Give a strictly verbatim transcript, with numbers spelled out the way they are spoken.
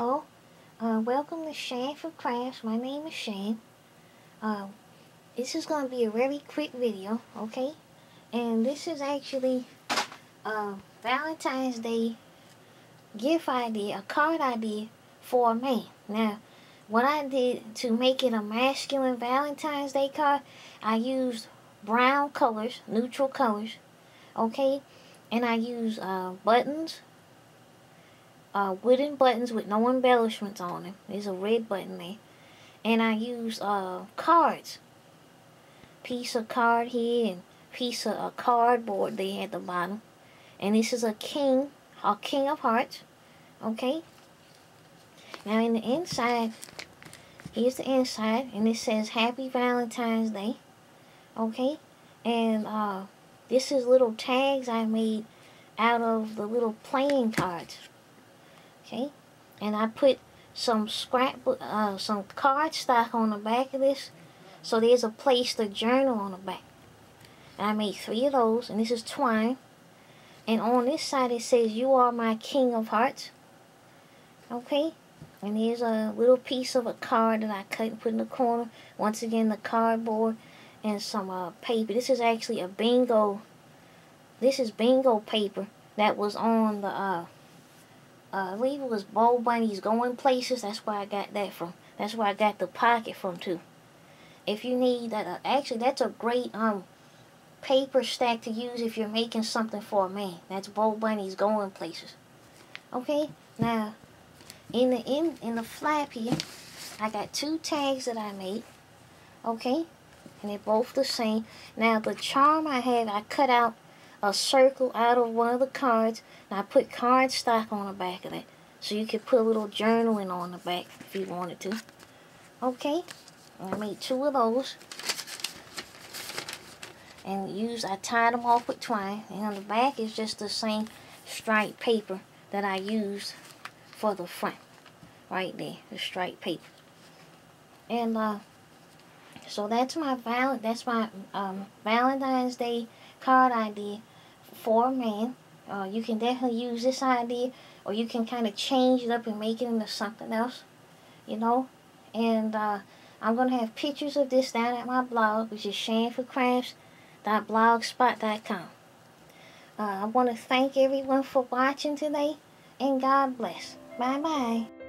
Hello, uh, welcome to Chan for Crafts. My name is Chan. Uh, this is going to be a very quick video, okay? And this is actually a Valentine's Day gift idea, a card idea for a man. Now, what I did to make it a masculine Valentine's Day card, I used brown colors, neutral colors, okay? And I used uh, buttons. Uh, wooden buttons with no embellishments on them. There's a red button there. And I use uh, cards. Piece of card here and piece of uh, cardboard there at the bottom. And this is a king, a king of hearts. Okay. Now in the inside, here's the inside. And it says Happy Valentine's Day. Okay. And uh, this is little tags I made out of the little playing cards. Okay, and I put some scrapbook, uh, some cardstock on the back of this, so there's a place to journal on the back. And I made three of those, and this is twine. And on this side it says, "You are my king of hearts." Okay, and here's a little piece of a card that I cut and put in the corner. Once again, the cardboard and some uh, paper. This is actually a bingo. This is bingo paper that was on the. Uh, Uh, I believe it was Bo Bunny's Going Places. That's where I got that from. That's where I got the pocket from too. If you need that, uh, actually that's a great um paper stack to use if you're making something for a man. That's Bo Bunny's Going Places. Okay, now in the in in the flap here, I got two tags that I made. Okay, and they're both the same. Now the charm I have, I cut out a circle out of one of the cards, and I put cardstock on the back of it, so you could put a little journaling on the back if you wanted to. Okay, I made two of those, and used I tied them off with twine, and on the back is just the same striped paper that I used for the front, right there, the striped paper. And uh, so that's my val that's my um, Valentine's Day card idea for a man. Uh, you can definitely use this idea, or you can kind of change it up and make it into something else, you know. And uh, I'm going to have pictures of this down at my blog, which is chan for crafts dot blogspot dot com. Uh, I want to thank everyone for watching today, and God bless. Bye-bye.